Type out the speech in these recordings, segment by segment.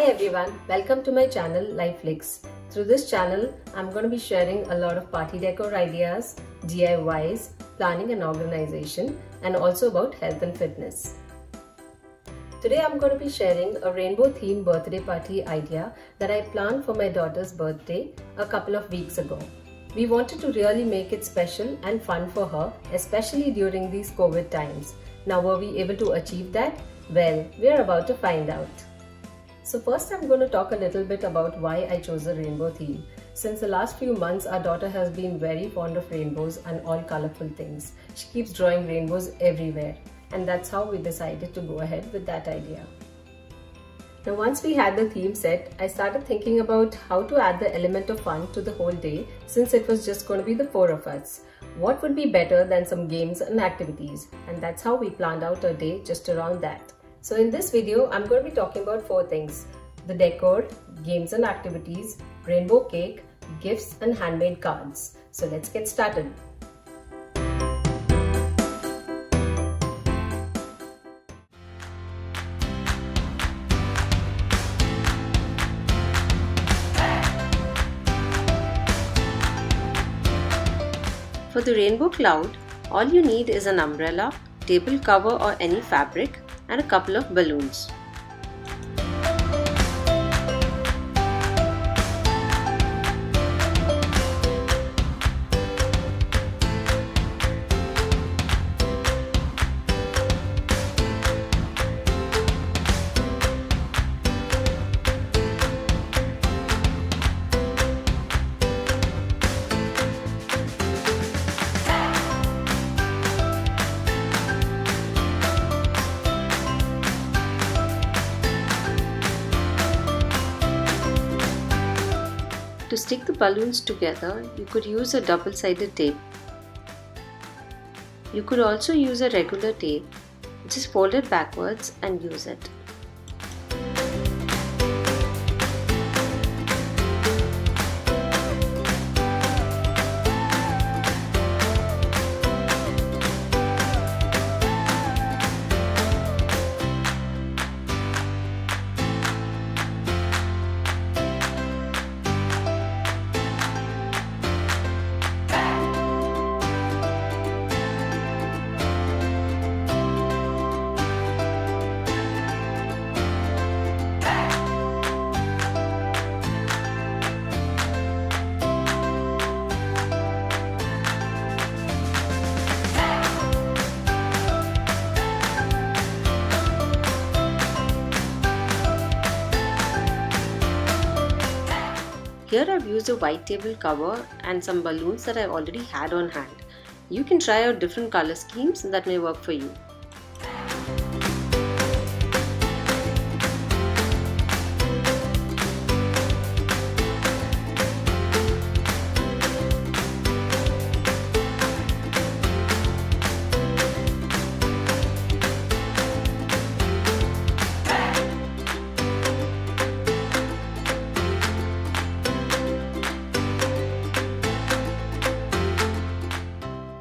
Hi everyone, welcome to my channel Life Licks. Through this channel, I'm going to be sharing a lot of party decor ideas, DIYs, planning and organization, and also about health and fitness. Today I'm going to be sharing a rainbow themed birthday party idea that I planned for my daughter's birthday a couple of weeks ago. We wanted to really make it special and fun for her, especially during these COVID times. Now, were we able to achieve that? Well, we're about to find out. So first I'm going to talk a little bit about why I chose a rainbow theme. Since the last few months, our daughter has been very fond of rainbows and all colorful things. She keeps drawing rainbows everywhere, and that's how we decided to go ahead with that idea. Now once we had the theme set, I started thinking about how to add the element of fun to the whole day since it was just going to be the four of us. What would be better than some games and activities? And that's how we planned out our day just around that. So in this video, I'm going to be talking about four things: the decor, games and activities, rainbow cake, gifts and handmade cards. So let's get started. For the rainbow cloud, all you need is an umbrella, table cover or any fabric, and a couple of balloons. To stick the balloons together, you could use a double-sided tape. You could also use a regular tape, just fold it backwards and use it. Here I've used a white table cover and some balloons that I already had on hand. You can try out different color schemes that may work for you.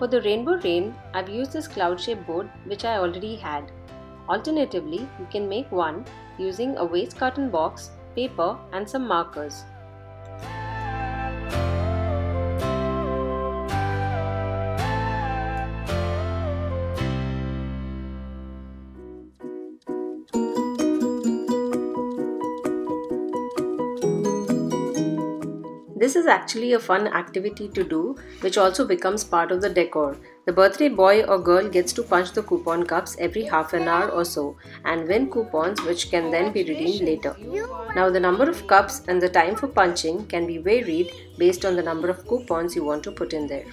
For the rainbow rain, I've used this cloud-shaped board which I already had. Alternatively, you can make one using a waste carton box, paper and some markers. This is actually a fun activity to do, which also becomes part of the decor. The birthday boy or girl gets to punch the coupon cups every half an hour or so and win coupons which can then be redeemed later. Now the number of cups and the time for punching can be varied based on the number of coupons you want to put in there.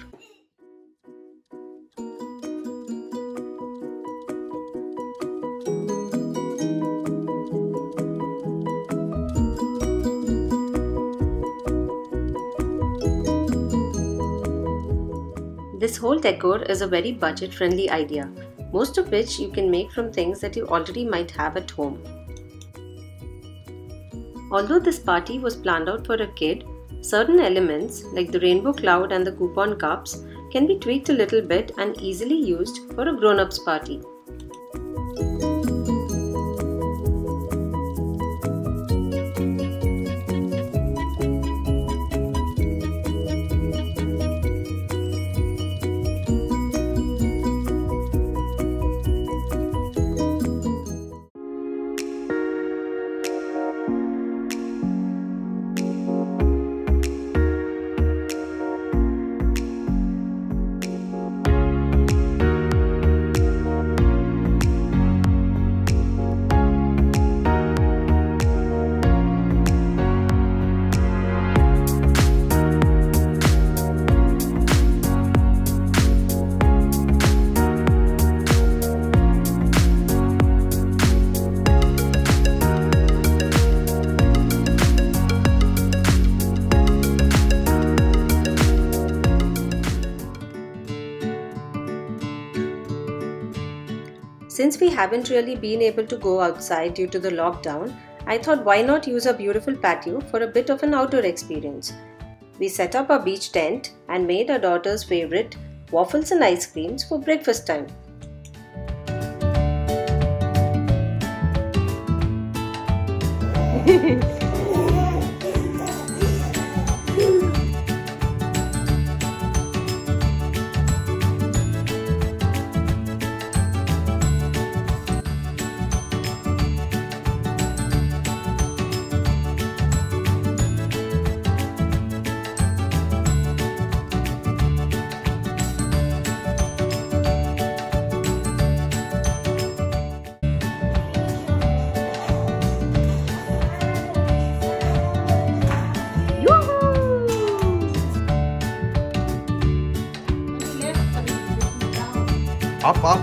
This whole decor is a very budget-friendly idea, most of which you can make from things that you already might have at home. Although this party was planned out for a kid, certain elements like the rainbow cloud and the coupon cups can be tweaked a little bit and easily used for a grown-ups party. Since we haven't really been able to go outside due to the lockdown, I thought why not use our beautiful patio for a bit of an outdoor experience. We set up our beach tent and made our daughter's favorite waffles and ice creams for breakfast time.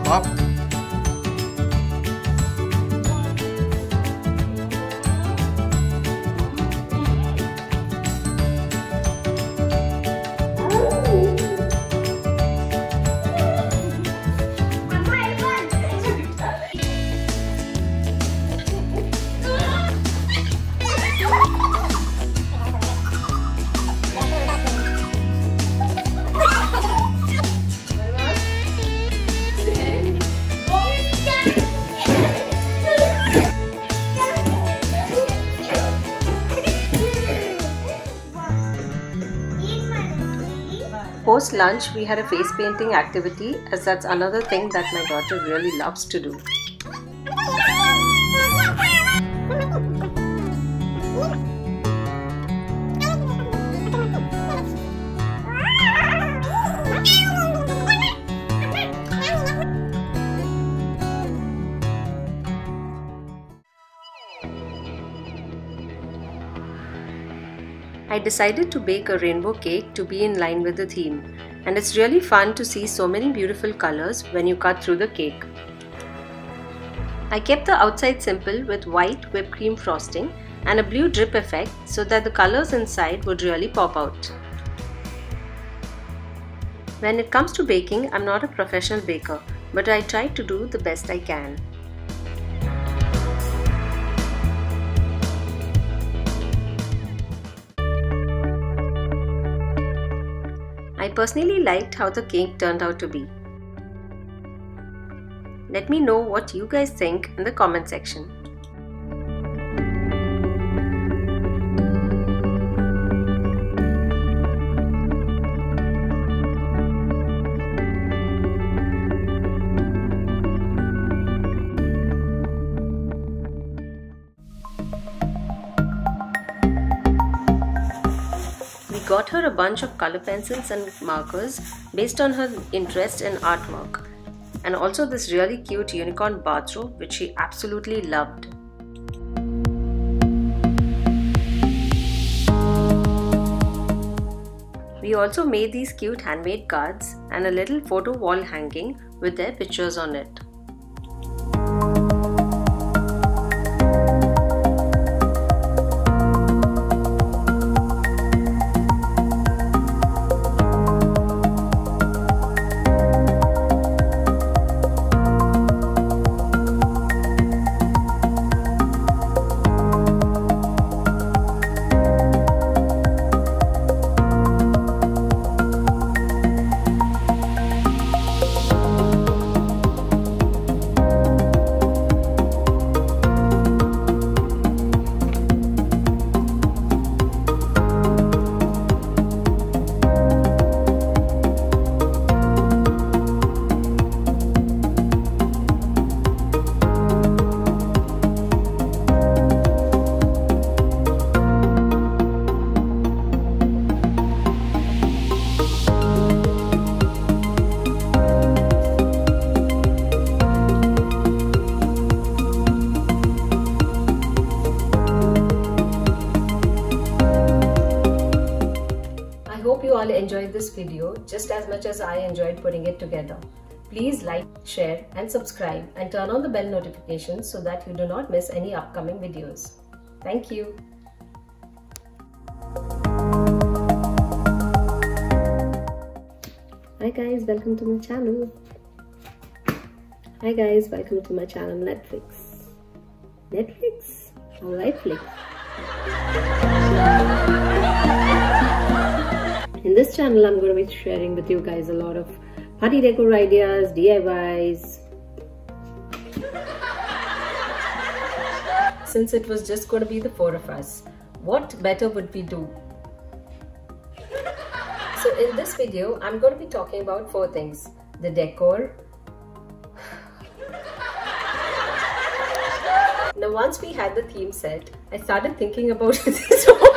Up. Post lunch, we had a face painting activity, as that's another thing that my daughter really loves to do. I decided to bake a rainbow cake to be in line with the theme, and it's really fun to see so many beautiful colors when you cut through the cake. I kept the outside simple with white whipped cream frosting and a blue drip effect so that the colors inside would really pop out. When it comes to baking, I'm not a professional baker, but I try to do the best I can. I personally liked how the cake turned out to be. Let me know what you guys think in the comment section. I got her a bunch of color pencils and markers based on her interest in artwork, and also this really cute unicorn bathrobe which she absolutely loved. We also made these cute handmade cards and a little photo wall hanging with their pictures on it. All enjoyed this video just as much as I enjoyed putting it together. Please like, share and subscribe, and turn on the bell notification so that you do not miss any upcoming videos. Thank you. Hi guys, welcome to my channel. Hi guys, welcome to my channel Netflix or Life Licks. In this channel I'm going to be sharing with you guys a lot of party decor ideas, DIYs. Since it was just going to be the four of us, what better would we do? So in this video I'm going to be talking about four things: the decor. Now once we had the theme set, I started thinking about this